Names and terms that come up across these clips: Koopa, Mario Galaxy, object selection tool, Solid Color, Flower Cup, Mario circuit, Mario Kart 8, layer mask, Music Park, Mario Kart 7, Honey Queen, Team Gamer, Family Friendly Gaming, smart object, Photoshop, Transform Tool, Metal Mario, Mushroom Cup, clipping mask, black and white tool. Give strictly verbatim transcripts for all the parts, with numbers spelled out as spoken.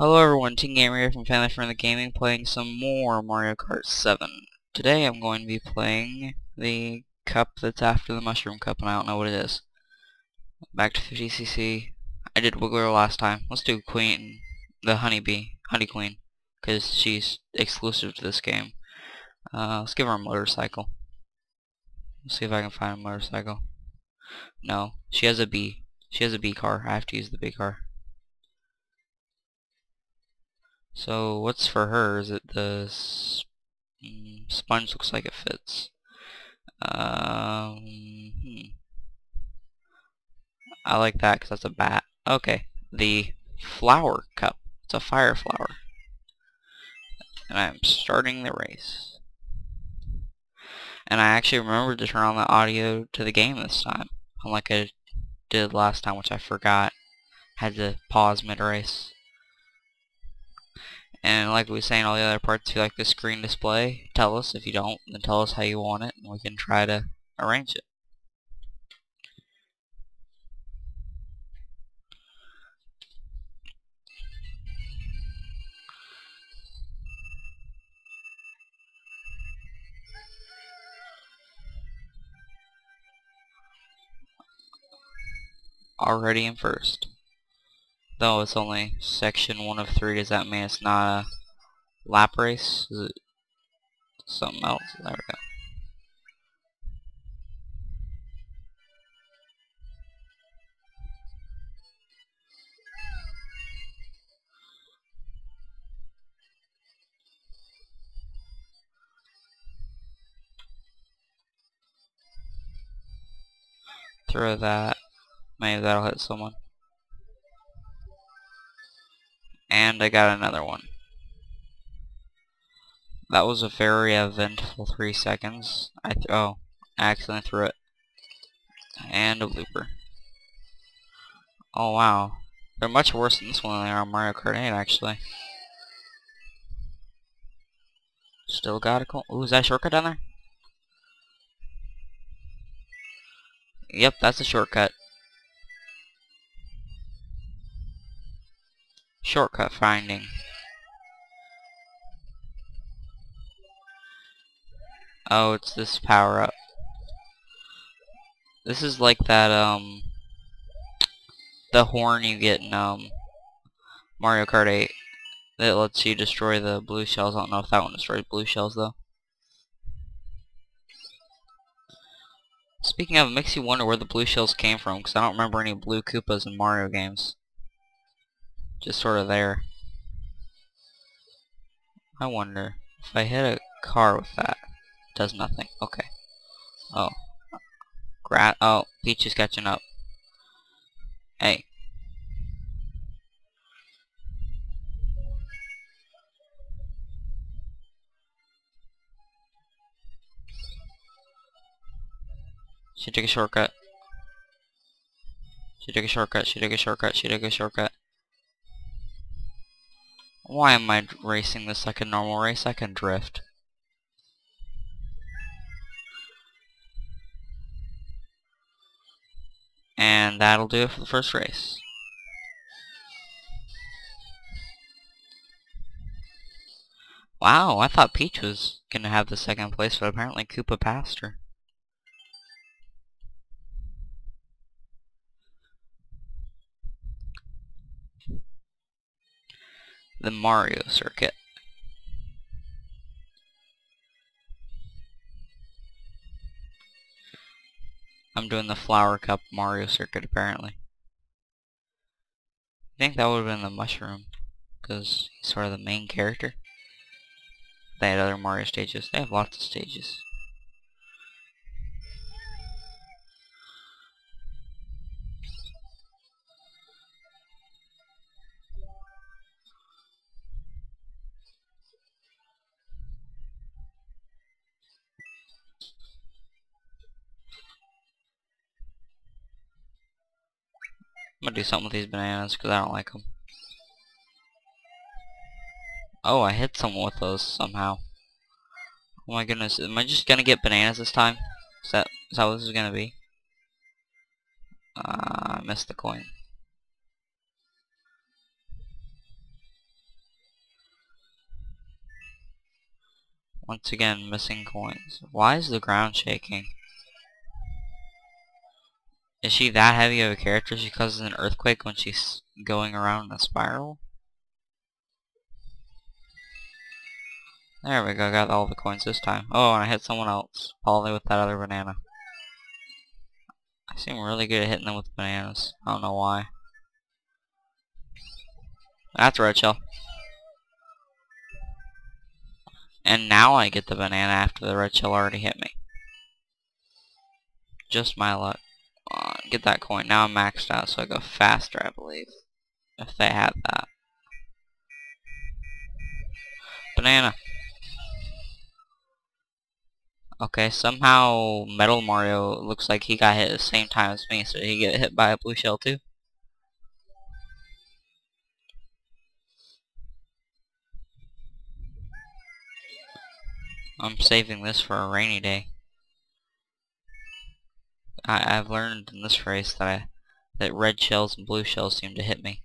Hello everyone, Team Gamer here from Family Friendly Gaming, playing some more Mario Kart seven. Today I'm going to be playing the cup that's after the Mushroom Cup, and I don't know what it is. Back to fifty C C. I did Wiggler last time. Let's do Queen, the Honey Bee, Honey Queen, because she's exclusive to this game. Uh, let's give her a motorcycle. Let's see if I can find a motorcycle. No, she has a bee. She has a bee car. I have to use the bee car. So what's for her? Is it the sp sponge? Looks like it fits. Um, hmm. I like that because that's a bat. Okay, the flower cup. It's a fire flower. And I'm starting the race. And I actually remembered to turn on the audio to the game this time, unlike I did last time, which I forgot. Had to pause mid-race. And like we were saying, all the other parts, if you like the screen display, tell us. If you don't, then tell us how you want it, and we can try to arrange it. Already in first. Though it's only section one of three, does that mean it's not a lap race? Is it something else? There we go. Throw that. Maybe that'll hit someone. And I got another one. That was a very eventful three seconds. I th oh, I accidentally threw it. And a blooper. Oh wow. They're much worse than this one than they are on Mario Kart eight, actually. Still got a call. Ooh, is that a shortcut down there? Yep, that's a shortcut. Shortcut finding. Oh, it's this power up. This is like that um the horn you get in um Mario Kart eight that lets you destroy the blue shells. I don't know if that one destroys blue shells though. Speaking of, it makes you wonder where the blue shells came from, because I don't remember any blue Koopas in Mario games. Just sort of there. I wonder if I hit a car with that. It does nothing. Okay. Oh. Gra oh, Peach is catching up. Hey. She took a shortcut. She took a shortcut. She took a shortcut. She took a shortcut. Why am I racing this like a normal race? I can drift. And that'll do it for the first race. Wow, I thought Peach was gonna have the second place, but apparently Koopa passed her. The Mario circuit. I'm doing the Flower Cup Mario circuit apparently. I think that would have been the Mushroom, because he's sort of the main character. They had other Mario stages. They have lots of stages. I'm gonna do something with these bananas because I don't like them. Oh, I hit someone with those somehow. Oh my goodness, am I just gonna get bananas this time? Is that, is that what this is gonna be? Uh, I missed the coin. Once again, missing coins. Why is the ground shaking? Is she that heavy of a character? She causes an earthquake when she's going around in a spiral? There we go, got all the coins this time. Oh, and I hit someone else. Probably with that other banana. I seem really good at hitting them with bananas. I don't know why. That's right, Shell. And now I get the banana after the red shell already hit me. Just my luck. Uh, get that coin. Now I'm maxed out, so I go faster, I believe. If they have that. Banana. Okay, somehow Metal Mario looks like he got hit at the same time as me, so did he get hit by a blue shell too? I'm saving this for a rainy day. I, I've learned in this race that I, that red shells and blue shells seem to hit me.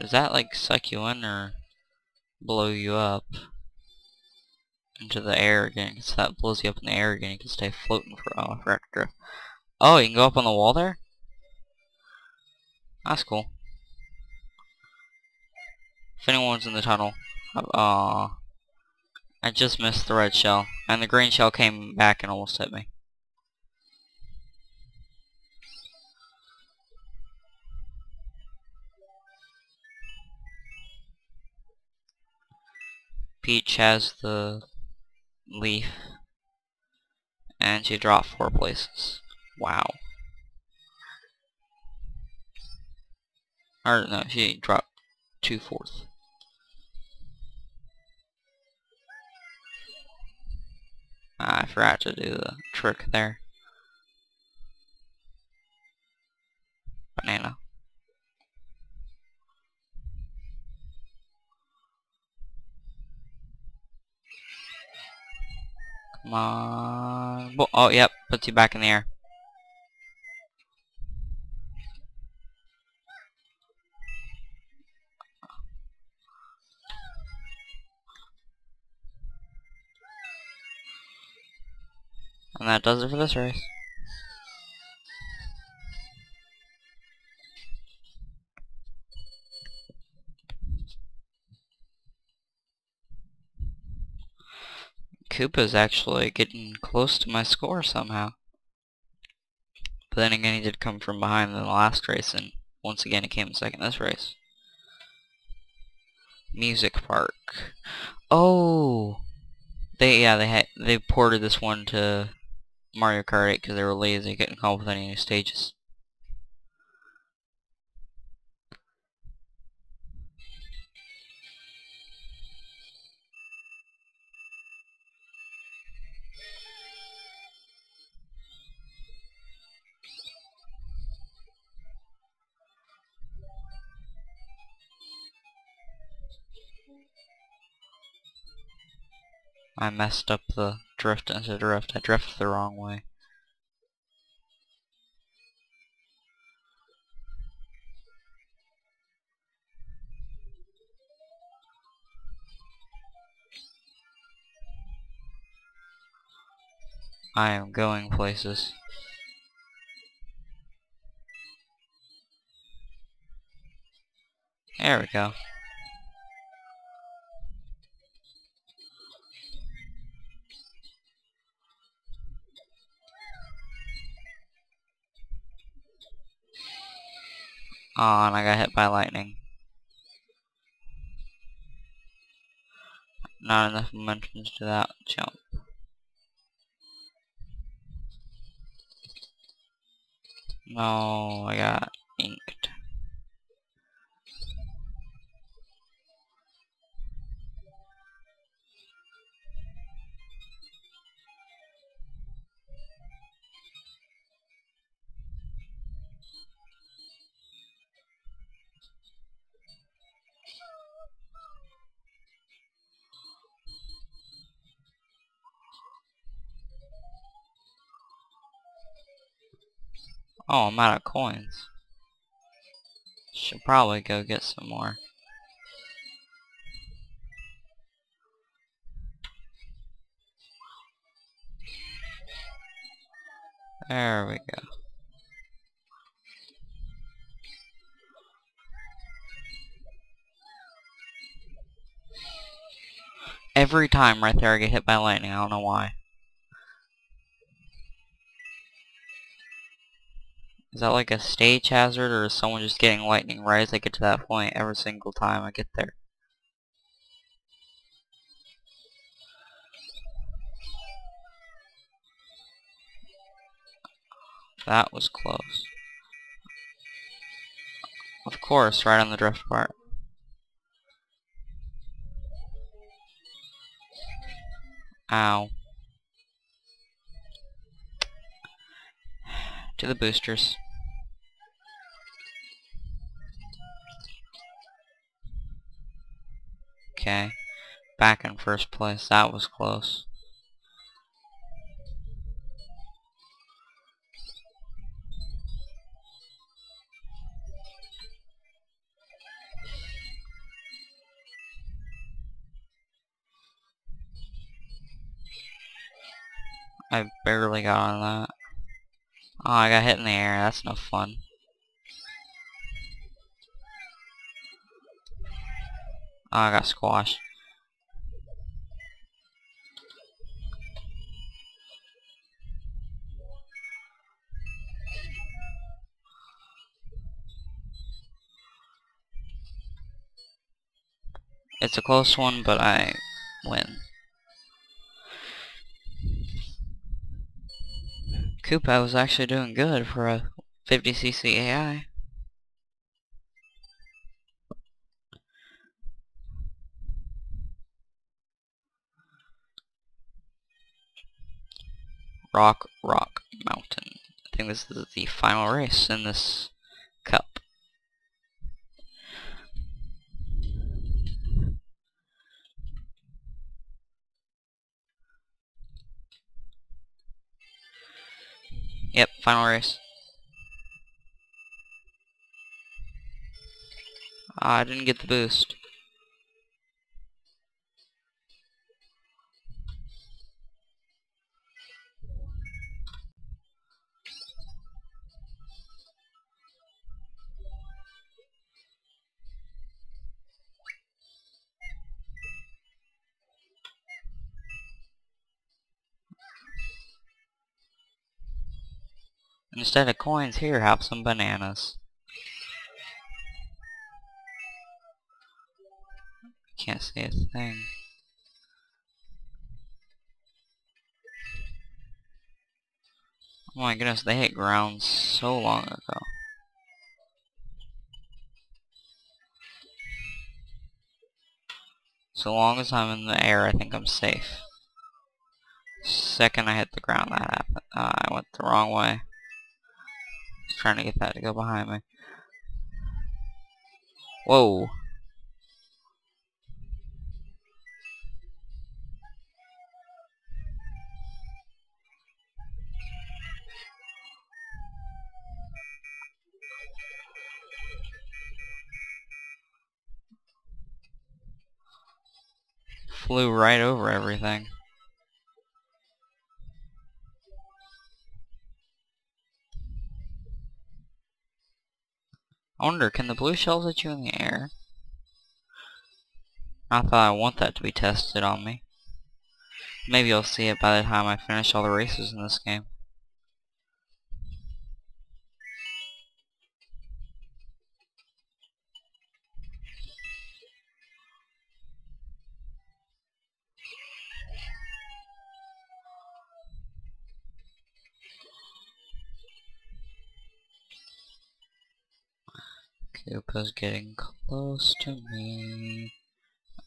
Does that like suck you in or blow you up into the air again? Because that blows you up in the air again. You can stay floating for oh, for extra. Oh, you can go up on the wall there? That's cool. If anyone's in the tunnel, uh, I just missed the red shell, and the green shell came back and almost hit me. Peach has the leaf, and she dropped four places. Wow. Or no, she dropped two fourths. I forgot to do the trick there. Banana. Come on. Oh, yep. Puts you back in the air. And that does it for this race. Koopa's actually getting close to my score somehow. But then again, he did come from behind in the last race, and once again he came second this race. Music Park. Oh, they yeah they had they ported this one to Mario Kart eight because they were lazy, couldn't come up with any new stages. I messed up the drift into drift. I drifted the wrong way. I am going places. There we go. Oh, and I got hit by lightning. Not enough momentum to that jump. No, I got inked. Oh, I'm out of coins. Should probably go get some more. There we go. Every time right there I get hit by lightning, I don't know why. Is that like a stage hazard, or is someone just getting lightning right as I get to that point every single time I get there? That was close. Of course, right on the drift part. Ow. To the boosters. Okay. Back in first place. That was close. I barely got on that. Oh, I got hit in the air. That's no fun. Oh, I got squashed. It's a close one, but I win. Koopa was actually doing good for a fifty C C A I. Rock, Rock Mountain. I think this is the final race in this cup. Yep, final race. Uh, I didn't get the boost. Instead of coins, here, have some bananas. Can't see a thing. Oh my goodness, they hit ground so long ago. So long as I'm in the air, I think I'm safe. Second I hit the ground, that happened. Uh, I went the wrong way. Trying to get that to go behind me. Whoa. Flew right over everything. I wonder, can the blue shells hit you in the air? I thought I want that to be tested on me. Maybe I'll see it by the time I finish all the races in this game. Koopa's getting close to me.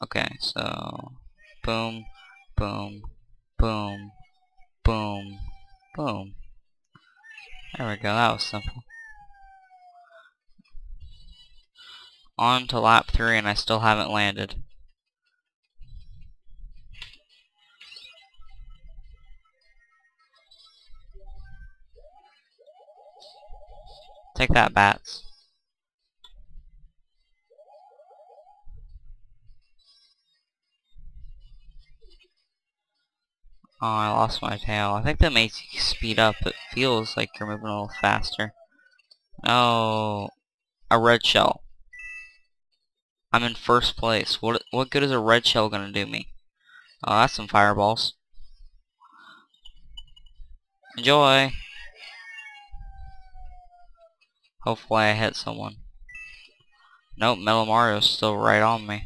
Okay, so boom, boom, boom, boom, boom. There we go, that was simple. On to lap three and I still haven't landed. Take that, bats. Oh, I lost my tail. I think that makes you speed up. It feels like you're moving a little faster. Oh, a red shell. I'm in first place. What what good is a red shell gonna do me? Oh, that's some fireballs. Enjoy. Hopefully I hit someone. Nope, Metal Mario's still right on me.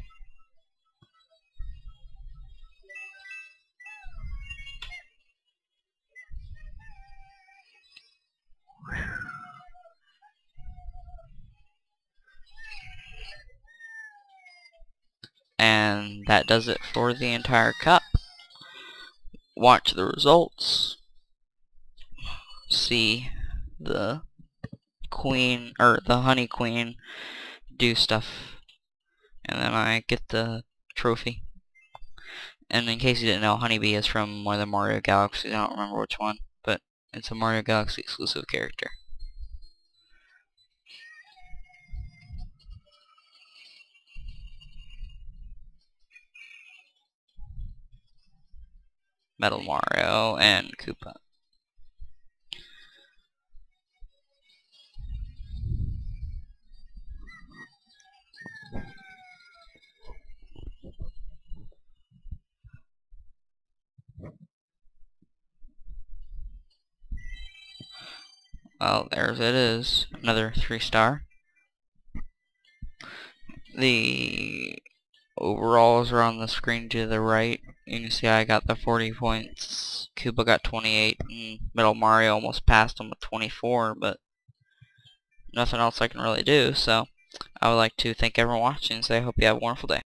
And that does it for the entire cup. Watch the results. See the queen, or the honey queen, do stuff. And then I get the trophy. And in case you didn't know, Honeybee is from one of the Mario Galaxy. I don't remember which one, but it's a Mario Galaxy exclusive character. Metal Mario and Koopa. Well, there's it is. Another three star. The overalls are on the screen to the right. You can see I got the forty points, Koopa got twenty-eight, and Metal Mario almost passed him with twenty-four, but nothing else I can really do, so I would like to thank everyone watching, so I hope you have a wonderful day.